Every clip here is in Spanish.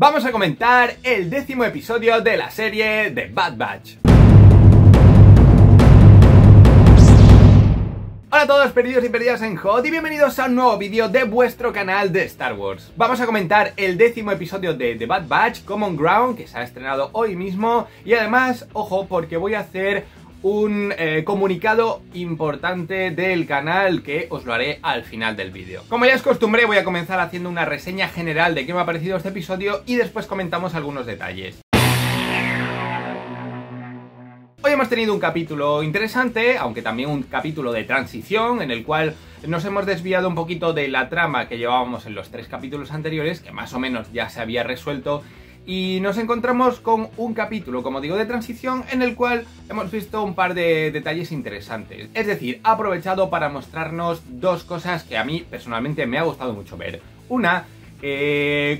Vamos a comentar el 10º episodio de la serie The Bad Batch. Hola a todos, perdidos y perdidas en Hoth, y bienvenidos a un nuevo vídeo de vuestro canal de Star Wars. Vamos a comentar el 10º episodio de The Bad Batch, Common Ground, que se ha estrenado hoy mismo. Y además, ojo, porque voy a hacer un comunicado importante del canal que os lo haré al final del vídeo. Como ya es costumbre, voy a comenzar haciendo una reseña general de qué me ha parecido este episodio y después comentamos algunos detalles. Hoy hemos tenido un capítulo interesante, aunque también un capítulo de transición en el cual nos hemos desviado un poquito de la trama que llevábamos en los 3 capítulos anteriores, que más o menos ya se había resuelto. Y nos encontramos con un capítulo, como digo, de transición en el cual hemos visto un par de detalles interesantes. Es decir, ha aprovechado para mostrarnos dos cosas que a mí personalmente me ha gustado mucho ver. Una,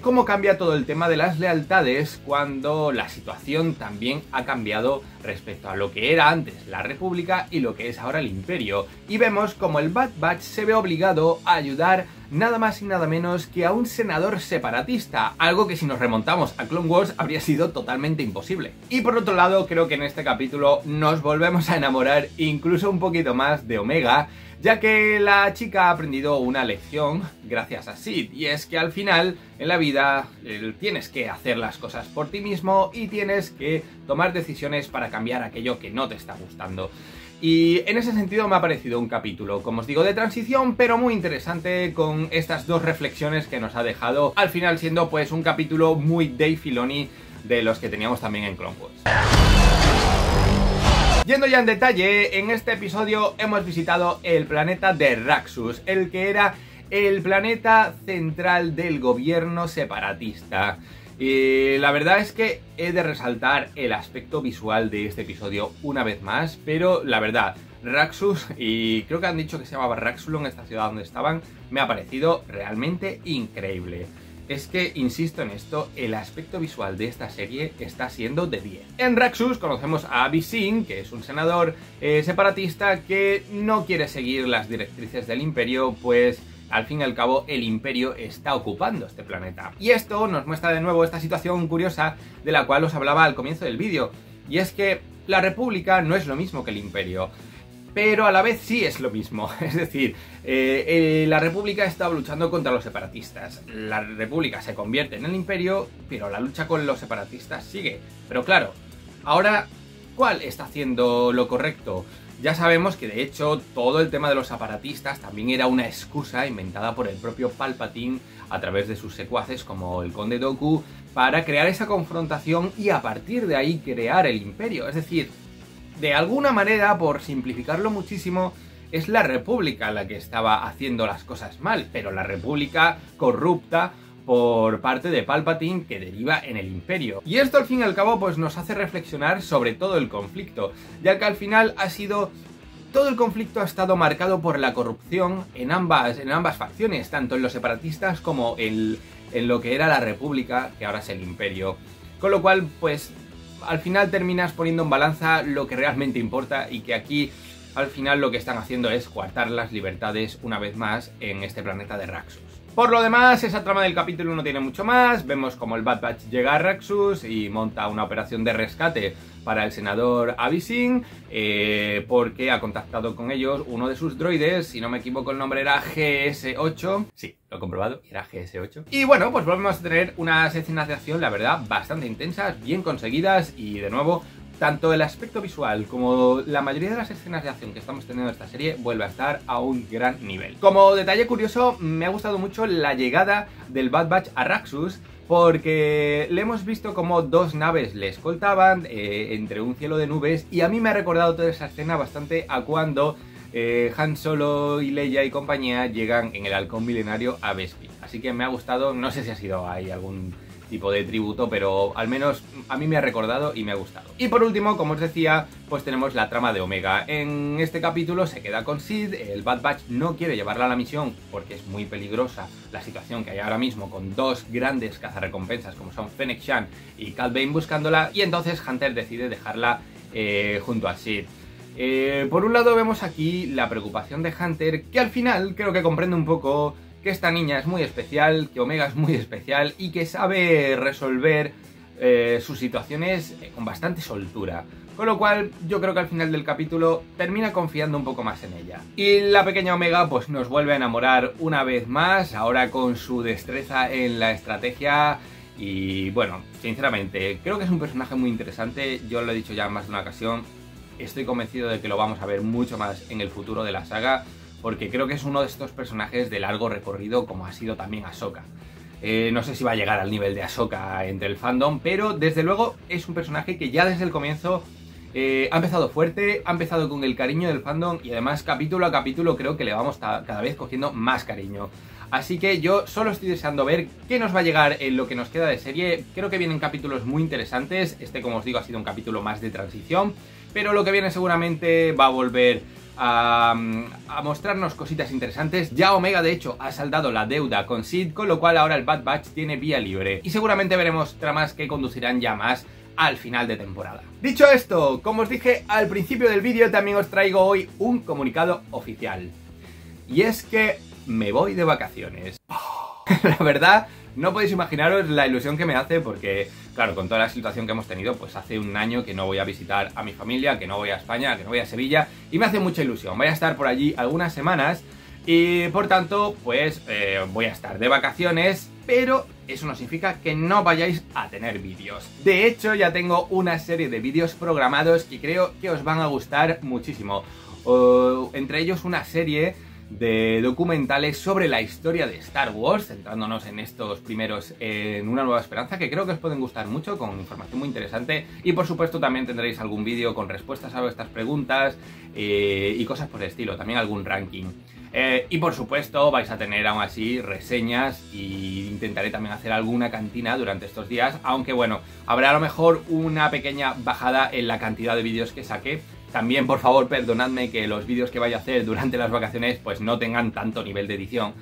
cómo cambia todo el tema de las lealtades cuando la situación también ha cambiado respecto a lo que era antes la República y lo que es ahora el Imperio. Y vemos como el Bad Batch se ve obligado a ayudar nada más y nada menos que a un senador separatista, algo que si nos remontamos a Clone Wars habría sido totalmente imposible. Y por otro lado, creo que en este capítulo nos volvemos a enamorar incluso un poquito más de Omega, ya que la chica ha aprendido una lección gracias a Sid, y es que al final en la vida tienes que hacer las cosas por ti mismo y tienes que tomar decisiones para cambiar aquello que no te está gustando. Y en ese sentido me ha parecido un capítulo, como os digo, de transición, pero muy interesante, con estas dos reflexiones que nos ha dejado, al final siendo pues un capítulo muy Dave Filoni, de los que teníamos también en Clone Wars. Yendo ya en detalle, en este episodio hemos visitado el planeta de Raxus, el que era el planeta central del gobierno separatista. Y la verdad es que he de resaltar el aspecto visual de este episodio una vez más, pero la verdad, Raxus, y creo que han dicho que se llamaba Raxulon esta ciudad donde estaban, me ha parecido realmente increíble. Es que, insisto en esto, el aspecto visual de esta serie está siendo de 10. En Raxus conocemos a Avi Singh, que es un senador separatista que no quiere seguir las directrices del Imperio, pues al fin y al cabo el Imperio está ocupando este planeta. Y esto nos muestra de nuevo esta situación curiosa de la cual os hablaba al comienzo del vídeo, y es que la República no es lo mismo que el Imperio, pero a la vez sí es lo mismo. Es decir, la República está luchando contra los separatistas, la República se convierte en el Imperio, pero la lucha con los separatistas sigue. Pero claro, ahora, ¿cuál está haciendo lo correcto? Ya sabemos que de hecho todo el tema de los separatistas también era una excusa inventada por el propio Palpatine a través de sus secuaces como el Conde Doku para crear esa confrontación y a partir de ahí crear el Imperio. Es decir, de alguna manera, por simplificarlo muchísimo, es la República la que estaba haciendo las cosas mal, pero la República corrupta por parte de Palpatine que deriva en el Imperio. Y esto al fin y al cabo pues nos hace reflexionar sobre todo el conflicto, ya que al final ha sido, todo el conflicto ha estado marcado por la corrupción en ambas facciones, tanto en los separatistas como en lo que era la República, que ahora es el Imperio. Con lo cual pues al final terminas poniendo en balanza lo que realmente importa, y que aquí al final lo que están haciendo es coartar las libertades una vez más en este planeta de Raxus. Por lo demás, esa trama del capítulo no tiene mucho más. Vemos como el Bad Batch llega a Raxus y monta una operación de rescate para el senador Avi Singh, porque ha contactado con ellos uno de sus droides, si no me equivoco el nombre era GS-8, sí, lo he comprobado, era GS-8. Y bueno, pues volvemos a tener unas escenas de acción, la verdad, bastante intensas, bien conseguidas, y de nuevo, tanto el aspecto visual como la mayoría de las escenas de acción que estamos teniendo en esta serie vuelve a estar a un gran nivel. Como detalle curioso, me ha gustado mucho la llegada del Bad Batch a Raxus, porque le hemos visto como dos naves le escoltaban entre un cielo de nubes, y a mí me ha recordado toda esa escena bastante a cuando Han Solo y Leia y compañía llegan en el Halcón Milenario a Bespin. Así que me ha gustado, no sé si ha sido ahí algún tipo de tributo, pero al menos a mí me ha recordado y me ha gustado. Y por último, como os decía, pues tenemos la trama de Omega. En este capítulo se queda con Sid, el Bad Batch no quiere llevarla a la misión porque es muy peligrosa la situación que hay ahora mismo con dos grandes cazarrecompensas como son Fennec Shang y Cad Bane buscándola, y entonces Hunter decide dejarla junto a Sid. Por un lado vemos aquí la preocupación de Hunter, que al final creo que comprende un poco que esta niña es muy especial, que Omega es muy especial y que sabe resolver sus situaciones con bastante soltura. Con lo cual, yo creo que al final del capítulo termina confiando un poco más en ella. Y la pequeña Omega pues nos vuelve a enamorar una vez más, ahora con su destreza en la estrategia. Y bueno, sinceramente, creo que es un personaje muy interesante, yo lo he dicho ya en más de una ocasión, estoy convencido de que lo vamos a ver mucho más en el futuro de la saga, porque creo que es uno de estos personajes de largo recorrido, como ha sido también Ahsoka. No sé si va a llegar al nivel de Ahsoka entre el fandom, pero desde luego es un personaje que ya desde el comienzo ha empezado fuerte, ha empezado con el cariño del fandom y además capítulo a capítulo creo que le vamos cada vez cogiendo más cariño. Así que yo solo estoy deseando ver qué nos va a llegar en lo que nos queda de serie. Creo que vienen capítulos muy interesantes, este como os digo ha sido un capítulo más de transición, pero lo que viene seguramente va a volver a mostrarnos cositas interesantes. Ya Omega de hecho ha saldado la deuda con Sid, con lo cual ahora el Bad Batch tiene vía libre y seguramente veremos tramas que conducirán ya más al final de temporada. Dicho esto, como os dije al principio del vídeo, también os traigo hoy un comunicado oficial. Y es que me voy de vacaciones. La verdad, no podéis imaginaros la ilusión que me hace porque, claro, con toda la situación que hemos tenido, pues hace un año que no voy a visitar a mi familia, que no voy a España, que no voy a Sevilla, y me hace mucha ilusión. Voy a estar por allí algunas semanas y, por tanto, pues voy a estar de vacaciones, pero eso no significa que no vayáis a tener vídeos. De hecho, ya tengo una serie de vídeos programados que creo que os van a gustar muchísimo. Entre ellos una serie de documentales sobre la historia de Star Wars, centrándonos en estos primeros en Una Nueva Esperanza, que creo que os pueden gustar mucho, con información muy interesante. Y por supuesto también tendréis algún vídeo con respuestas a vuestras preguntas y cosas por el estilo, también algún ranking. Y por supuesto vais a tener aún así reseñas y intentaré también hacer alguna cantina durante estos días, aunque bueno, habrá a lo mejor una pequeña bajada en la cantidad de vídeos que saque. También, por favor, perdonadme que los vídeos que vaya a hacer durante las vacaciones pues no tengan tanto nivel de edición,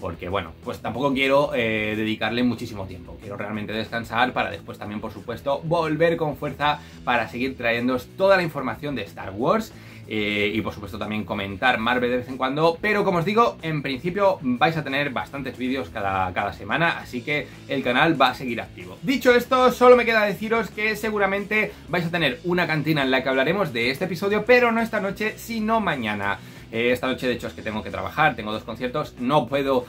porque bueno, pues tampoco quiero dedicarle muchísimo tiempo. Quiero realmente descansar para después también, por supuesto, volver con fuerza para seguir trayéndoos toda la información de Star Wars y por supuesto también comentar Marvel de vez en cuando. Pero como os digo, en principio vais a tener bastantes vídeos cada semana, así que el canal va a seguir activo. Dicho esto, solo me queda deciros que seguramente vais a tener una cantina en la que hablaremos de este episodio, pero no esta noche, sino mañana. Esta noche de hecho es que tengo que trabajar, tengo dos conciertos, no puedo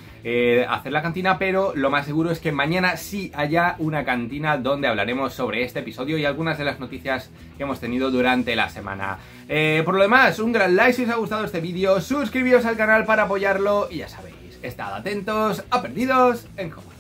hacer la cantina, pero lo más seguro es que mañana sí haya una cantina donde hablaremos sobre este episodio y algunas de las noticias que hemos tenido durante la semana. Por lo demás, un gran like si os ha gustado este vídeo, suscribiros al canal para apoyarlo y ya sabéis, estad atentos a Perdidos en Hoth.